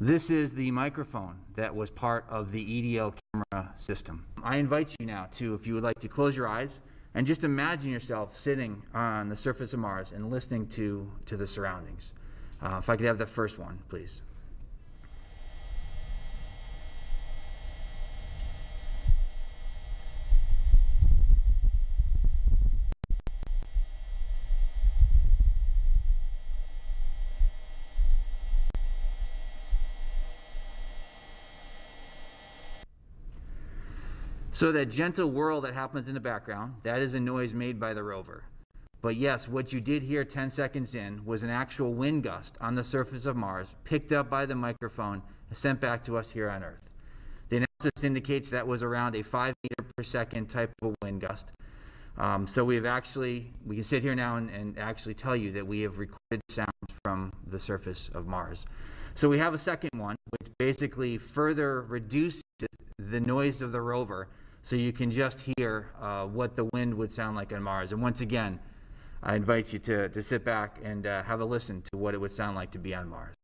This is the microphone that was part of the EDL camera system. I invite you now to, if you would like to, close your eyes and just imagine yourself sitting on the surface of Mars and listening to the surroundings. If I could have the first one, please. So that gentle whirl that happens in the background, that is a noise made by the rover. But yes, what you did hear 10 seconds in was an actual wind gust on the surface of Mars, picked up by the microphone, sent back to us here on Earth. The analysis indicates that was around a 5-meter-per-second type of wind gust. So we can sit here now and actually tell you that we have recorded sounds from the surface of Mars. So we have a second one, which basically further reduces the noise of the rover, so you can just hear what the wind would sound like on Mars. And once again, I invite you to sit back and have a listen to what it would sound like to be on Mars.